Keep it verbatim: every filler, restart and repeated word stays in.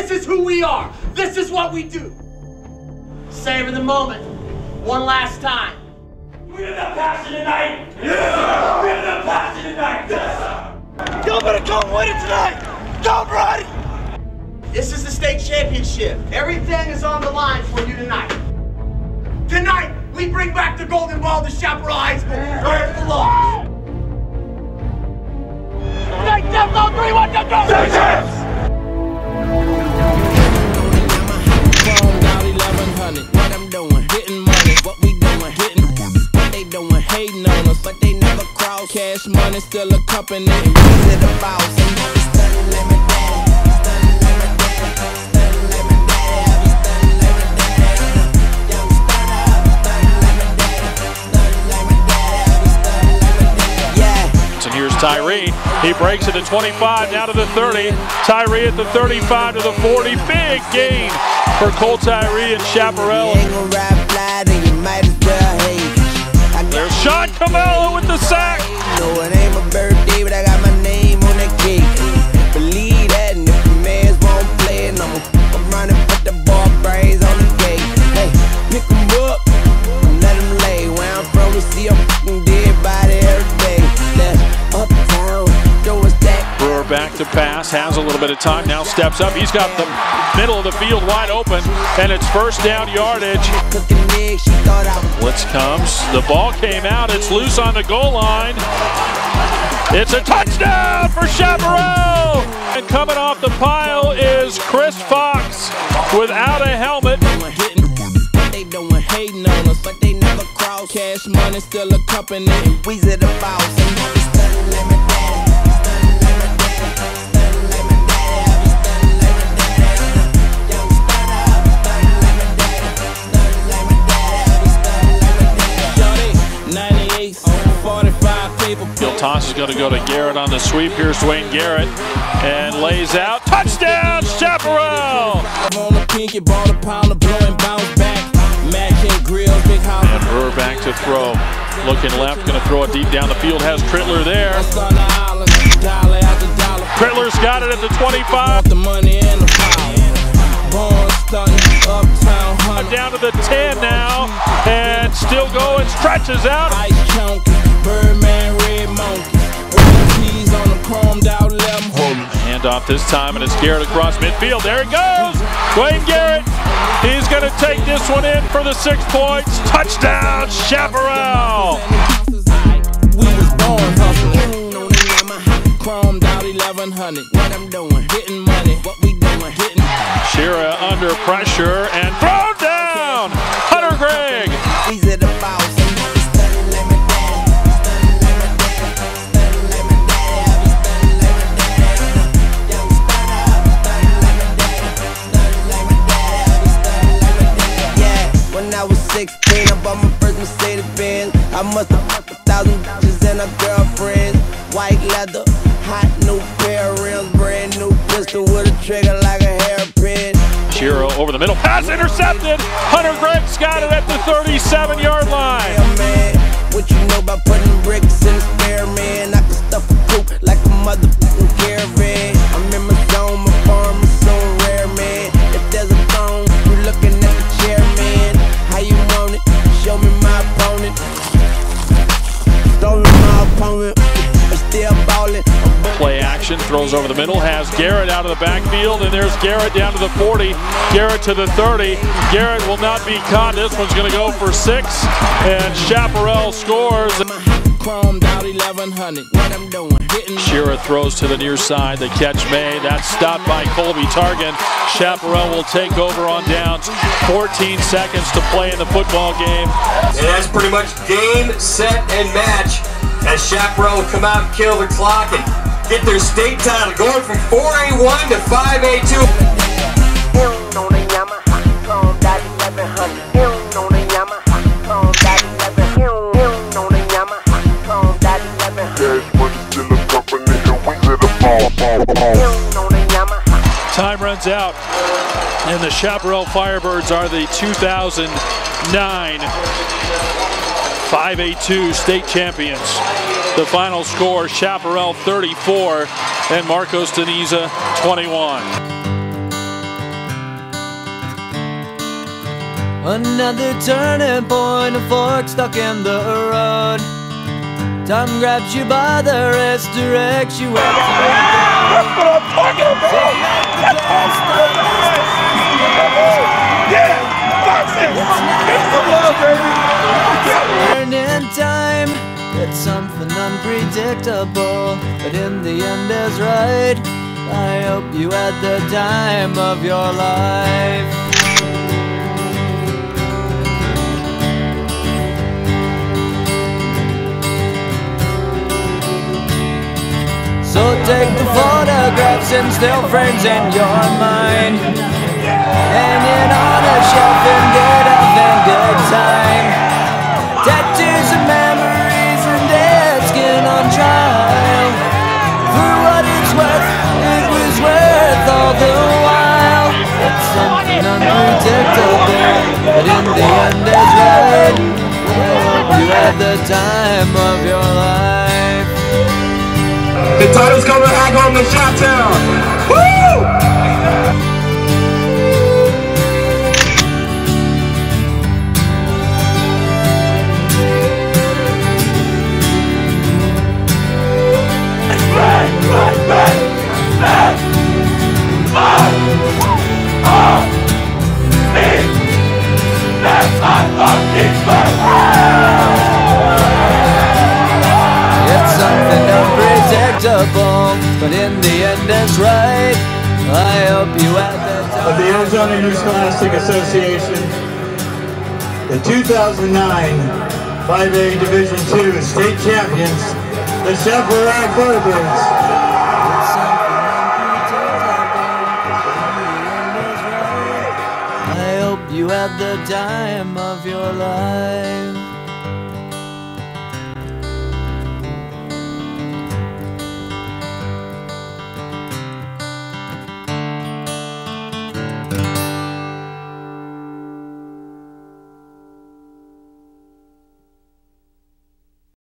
This is who we are. This is what we do. Savor the moment. One last time. We have the passion tonight. Yes, sir. We have the passion tonight. Yes, sir. Y'all better come win it tonight. Go, Brody. This is the state championship. Everything is on the line for you tonight. Tonight, we bring back the golden ball to Chaparral High School, where it belongs. Take them, go, three, one, two, go. Six, six. What I'm doing, getting money, what we doing, hitting what they doing, hating on us, but they never crowd. Cash money, still a company, and we the boss. Somebody studying like my daddy, studying like my daddy, studying like my daddy, I be studying like my daddy. Yeah, we study, I be studying like my daddy, studying like my daddy, I be studying like my daddy. Yeah. So here's Tyree. He breaks it to twenty-five, down to the thirty. Tyree at the thirty-five to the forty. Big gain for Cole Tyree and Chaparral. There's Sean Camello with the sack. No, it ain't my birthday, but I got my name on that cake. Believe that, and if the man's won't play, and I'm gonna run and put the ball brains on the cake. Hey, pick them up, and let them lay. Where I'm from, we see a fucking dead body every day. That's uptown, throw us that. Brewer back to pass, has a little bit of time, now steps up. He's got the middle of the field wide open, and it's first down yardage. Blitz comes, the ball came out, it's loose on the goal line. It's a touchdown for Chaparral! And coming off the pile is Chris Fox without a helmet. They don't hating on us, but they never crowd. Cash money, still a company, and we's at the boss. He'll toss is going to go to Garrett on the sweep. Here's Dwayne Garrett and lays out. Touchdown, Chaparral! And Brewer back to throw. Looking left, going to throw it deep down the field. Has Trittler there. Trittler's got it at the twenty-five. Down to the ten now, and still going. Stretches out. Birdman, red monkey, cheese on the chromed out lemon. Hand off this time, and it's Garrett across midfield. There it goes. Dwayne Garrett. He's going to take this one in for the six points. Touchdown, Chaparral. We was born hustling. Chromed out eleven hundred. What I'm doing, hitting money. What we doing, hitting. Shira under pressure and thrown down. Hunter Gregg. He's at the foul. sixteen, I bought my first Mercedes Benz. I must have fucked a thousand bitches and a girlfriend. White leather, hot new pair of rims, brand new pistol with a trigger like a hairpin. Shiro over the middle, pass intercepted. Hunter Gregg's got it at the thirty-seven yard line. Yeah, man, what you know about putting bricks in the spare man? I can stuff a poop like a motherfucking caravan. I'm in my zone, my farm is so rare, man. If there's a phone, you're looking at the chairman. You want it, show me my opponent. Stolen my opponent, I'm still balling. Play action, throws over the middle, has Garrett out of the backfield, and there's Garrett down to the forty, Garrett to the thirty. Garrett will not be caught. This one's going to go for six, and Chaparral scores. Chromed out eleven hundred. What I'm doing, hitting. Shira throws to the near side. The catch made. That's stopped by Colby Targan. Chaparral will take over on downs. fourteen seconds to play in the football game. And that's pretty much game, set, and match. As Chaparral will come out and kill the clock and get their state title, going from four A one to five A two. Time runs out, and the Chaparral Firebirds are the two thousand nine five A two state champions. The final score, Chaparral thirty-four and Marcos De Niza twenty-one. Another turning point, a fork stuck in the road. Time grabs you by the wrist, directs you out. That's what I'm talking about! That's what I'm Yeah! That's it! It's the love, baby! Learn in time that something unpredictable, but in the end is right. I hope you had the time of your life. So take the photographs and still frames in your mind, hanging on a shelf in good health and good time. Tattoos and memories and dead skin on trial. For what it's worth, it was worth all the while. It's something unpredictable, but in the end it's right. You had the time of your life. The title's coming back on the shot town. Woo! Back, back, back, back, back, up, in, left, up, up, it's back. It's something unpredictable, but in the end it's right. I hope you at the time. Of the Arizona Interscholastic Association, the two thousand nine five A Division two State Champions, the Chaparral Firebirds. I hope you had the time of your life.